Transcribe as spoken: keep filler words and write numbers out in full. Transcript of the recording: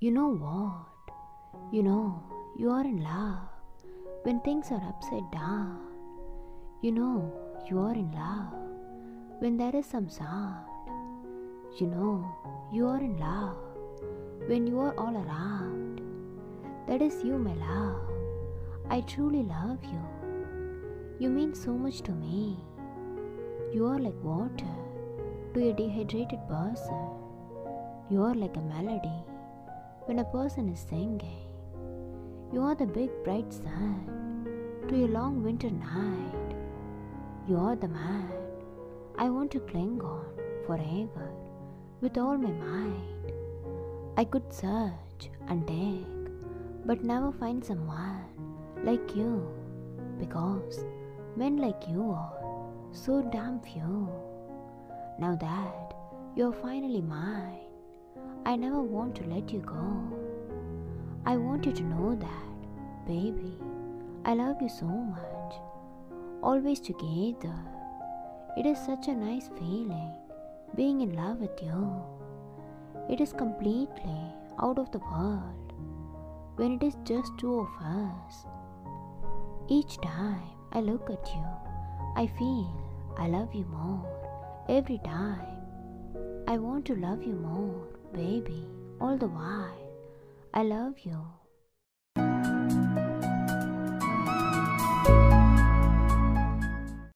You know what? You know, you are in love when things are upside down. You know, you are in love when there is some sound. You know, you are in love when you are all around. That is you, my love. I truly love you. You mean so much to me. You are like water to a dehydrated person. You are like a melody when a person is singing. You are the big bright sun to a long winter night. You are the man I want to cling on forever with all my might. I could search and dig but never find someone like you, because men like you are so damn few. Now that you're finally mine, I never want to let you go. I want you to know that, baby, I love you so much. Always together. It is such a nice feeling being in love with you. It is completely out of the world when it is just two of us. Each time I look at you, I feel I love you more. Every time I want to love you more, baby, all the while. I love you.